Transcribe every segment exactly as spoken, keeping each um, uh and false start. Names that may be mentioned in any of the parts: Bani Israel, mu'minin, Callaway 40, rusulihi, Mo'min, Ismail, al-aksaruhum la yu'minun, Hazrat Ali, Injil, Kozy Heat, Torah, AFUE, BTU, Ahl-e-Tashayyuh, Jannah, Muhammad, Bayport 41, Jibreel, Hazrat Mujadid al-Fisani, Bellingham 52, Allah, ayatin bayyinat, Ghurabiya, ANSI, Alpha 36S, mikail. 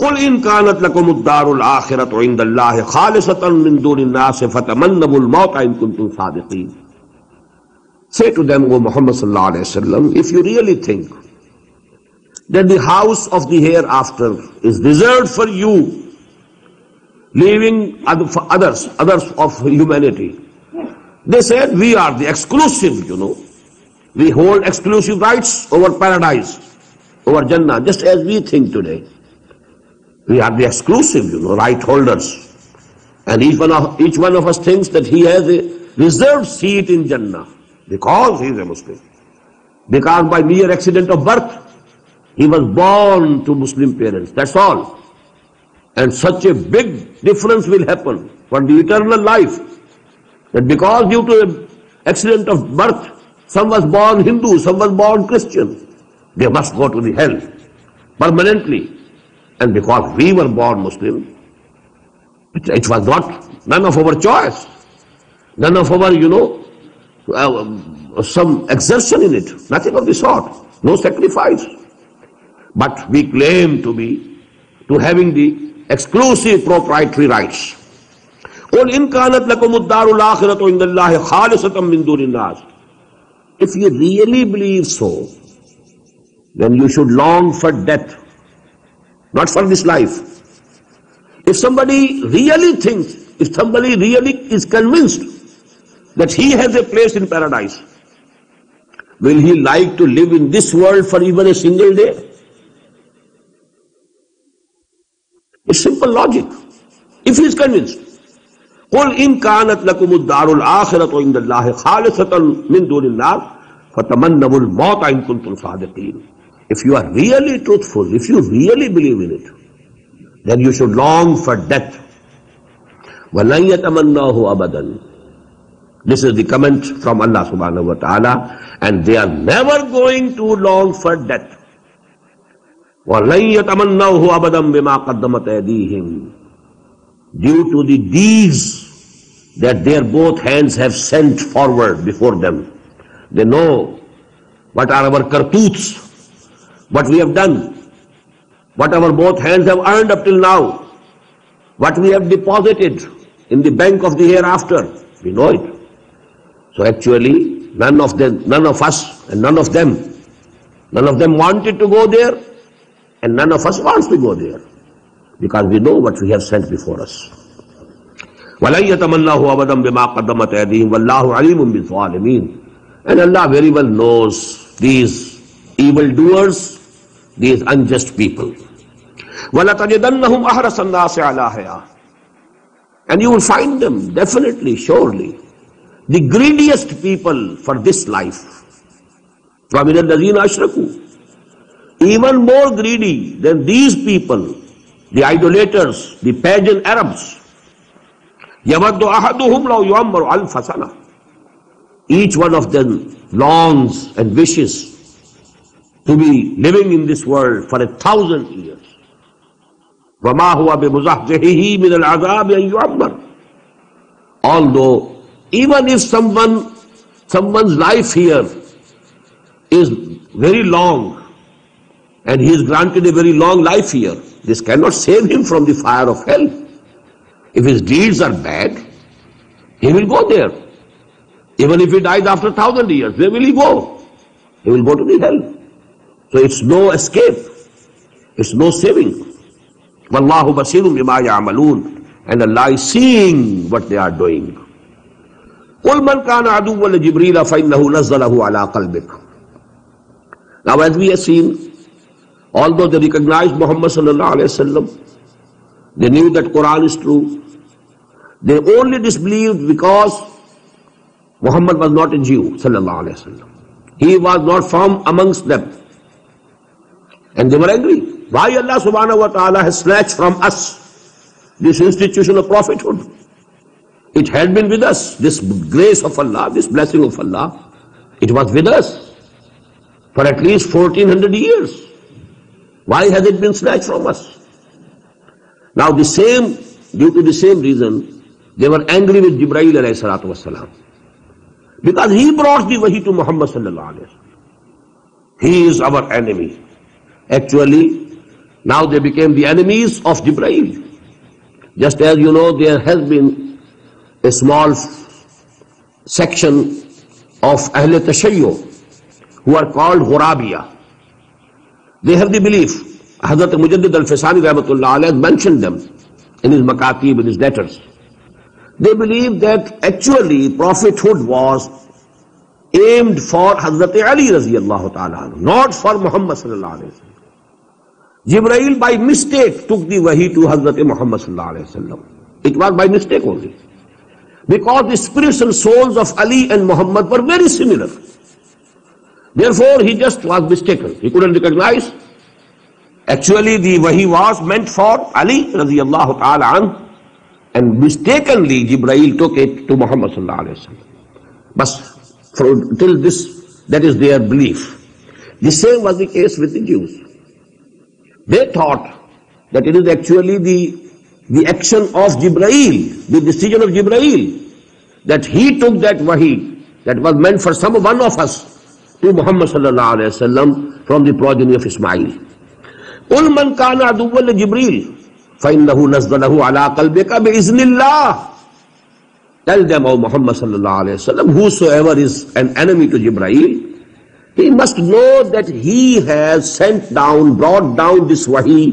قُلْ إِنْ كَانَتْ لَكُمُ الدَّارُ الْآخِرَةُ عِنْدَ اللَّهِ خَالِصَةً مِنْ دُونِ النَّاسِ فَتَمَنَّوُا الْمَوْتَ إِنْ كُنْتُمْ صَادِقِينَ. Say to them, O Muhammad sallallahu alayhi wa sallam, if you really think that the house of the hereafter is reserved for you, leaving other, for others, others of humanity. They said, we are the exclusive, you know. We hold exclusive rights over paradise, over Jannah, just as we think today. We are the exclusive, you know, right holders. And each one of, each one of us thinks that he has a reserved seat in Jannah because he is a Muslim. Because by mere accident of birth, he was born to Muslim parents, that's all. And such a big difference will happen for the eternal life, that because due to an accident of birth, some was born Hindu, some was born Christian, they must go to the hell permanently. And because we were born Muslim, it, it was not, none of our choice, none of our, you know, uh, some exertion in it, nothing of the sort, no sacrifice. But we claim to be, to having the exclusive proprietary rights. If you really believe so, then you should long for death, not for this life. If somebody really thinks, if somebody really is convinced that he has a place in paradise, will he like to live in this world for even a single day? It's simple logic, if he is convinced. قُلْ إِنْ كَانَتْ لَكُمُ الدَّارُ الْآخِرَةُ عِنْدَ اللَّهِ خَالِصَةً مِنْ دُونِ اللَّهِ فَتَمَنَّوُا الْمَوْتَ إِنْ كُنْتُمْ صَادِقِينَ. If you are really truthful, if you really believe in it, then you should long for death. وَلَنْ يَتَمَنَّاهُ أَبَدًا. This is the comment from Allah subhanahu wa ta'ala, and they are never going to long for death. وَلَنْ يَتَمَنَّوْهُ أَبَدًا بِمَا قَدَّمَتْ أَيْدِيهِمْ. Due to the deeds that their both hands have sent forward before them. They know what are our kartoots, what we have done, what our both hands have earned up till now, what we have deposited in the bank of the hereafter. We know it. So actually, none of them, none of us and none of them, none of them wanted to go there. And none of us wants to go there, because we know what we have sent before us. And Allah very well knows these evildoers, these unjust people. And you will find them, definitely, surely, the greediest people for this life. Even more greedy than these people, the idolaters, the pagan Arabs. Each one of them longs and wishes to be living in this world for a thousand years. Although, even if someone, someone's life here is very long, and he is granted a very long life here, this cannot save him from the fire of hell. If his deeds are bad, he will go there. Even if he dies after a thousand years, where will he go? He will go to the hell. So it's no escape. It's no saving. Wallahu basirun bima ya'malun. And Allah is seeing what they are doing. Qul man kana aduwwan li Jibreel fa innahu nazzalahu ala qalbik. Now as we have seen, although they recognized Muhammad sallallahu alayhi wa sallam, they knew that Quran is true. They only disbelieved because Muhammad was not a Jew sallallahu alayhi wa sallam. He was not from amongst them. And they were angry. Why Allah subhanahu wa ta'ala has snatched from us this institution of prophethood? It had been with us, this grace of Allah, this blessing of Allah. It was with us for at least fourteen hundred years. Why has it been snatched from us? Now the same, due to the same reason, they were angry with Jibreel alayhi salatu wasalam, because he brought the wahi to Muhammad sallallahu alayhi wa sallam. He is our enemy. Actually, Now they became the enemies of Jibreel. Just as you know, there has been a small section of Ahl-e-Tashayyuh who are called Ghurabiya. They have the belief. Hazrat Mujadid al-Fisani rahmatullah alayhi mentioned them in his makatib, in his letters. They believe that actually prophethood was aimed for Hazrat Ali radiyallahu ta'ala, not for Muhammad sallallahu alayhi wa sallam. Jibreel by mistake took the wahi to Hazrat Muhammad sallallahu alayhi wa sallam. It was by mistake only. Because the spirits and souls of Ali and Muhammad were very similar. Therefore he just was mistaken. He couldn't recognize. Actually the wahi was meant for Ali radiyallahu ta'ala anhu. And mistakenly Jibreel took it to Muhammad sallallahu alayhi wa sallam. But for, till this, that is their belief. The same was the case with the Jews. They thought that it is actually the, the action of Jibreel, the decision of Jibreel, that he took that wahi that was meant for some one of us to Muhammad sallallahu alayhi wa sallam from the progeny of Ismail. قُلْ مَنْ كَانَ عَدُوًّا لِجِبْرِيلٍ فَإِنَّهُ نَزَّلَهُ عَلَىٰ قَلْبِكَ بِإِذْنِ اللَّهِ. Tell them, O Muhammad sallallahu alayhi wa sallam, whosoever is an enemy to Jibreel, he must know that he has sent down, brought down this wahi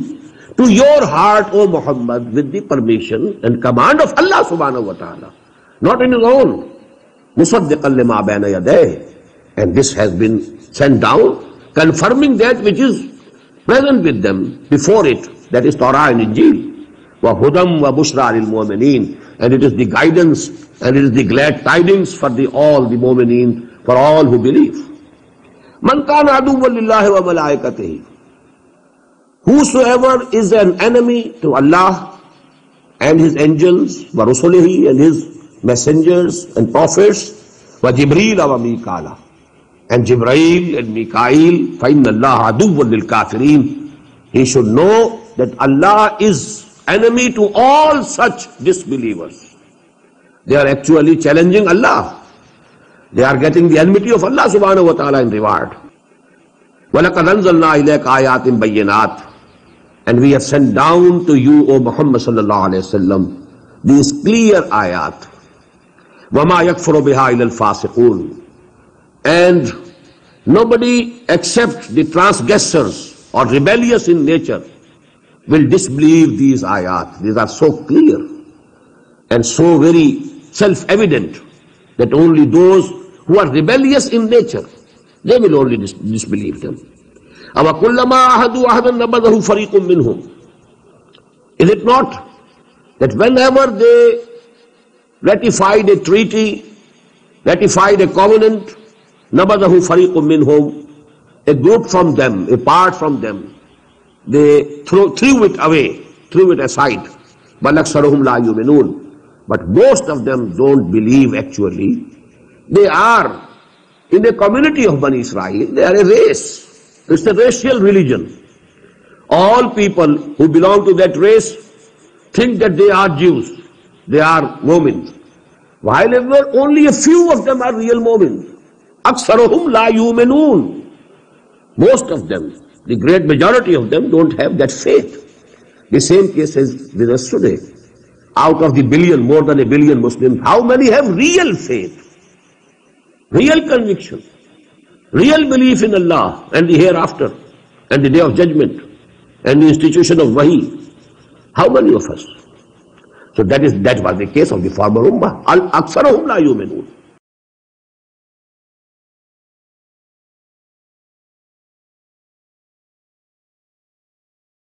to your heart, O Muhammad, with the permission and command of Allah subhanahu wa ta'ala, not in his own. Musaddiqan lima bayna yadayhi. And this has been sent down, confirming that which is present with them before it, that is Torah and Injil. Wa hudam wa bushra lil mu'minin. And it is the guidance and it is the glad tidings for the all the mu'minin, for all who believe. Man kana aduwwan lillahi wa malaikatihi. Whosoever is an enemy to Allah and his angels, wa rusulihi, and his messengers and prophets, wa Jibreel wa mikail, and Jibreel and Mikail, fa inna Allah aduwwan lil kafirin. He should know that Allah is enemy to all such disbelievers. They are actually challenging Allah. They are getting the enmity of Allah subhanahu wa ta'ala in reward. وَلَقَدْ أَنزَلْنَا إِلَيْكَ ayatin bayyinat. And we have sent down to you, O Muhammad sallallahu alayhi wa sallam, these clear ayat. وَمَا يَكْفُرُ بِهَا إِلَى الْفَاسِقُونَ. And nobody except the transgressors or rebellious in nature will disbelieve these ayat. These are so clear and so very self-evident that only those who are rebellious in nature, they will only dis disbelieve them. Is it not that whenever they ratified a treaty, ratified a covenant, a group from them, a part from them, they throw, threw it away, threw it aside. al-aksaruhum la yu'minun. But most of them don't believe actually. They are in the community of Bani Israel. They are a race. It's a racial religion. All people who belong to that race think that they are Jews. They are Mo'min. While ever, only a few of them are real Mo'min. Aksaruhum la yu'minun. Most of them, the great majority of them, don't have that faith. The same case is with us today. Out of the billion, more than a billion Muslims, how many have real faith, real conviction, real belief in Allah and the hereafter and the day of judgment and the institution of wahi? How many of us? So that is that was the case of the former Ummah. Al-aksaruhum la yu'minun.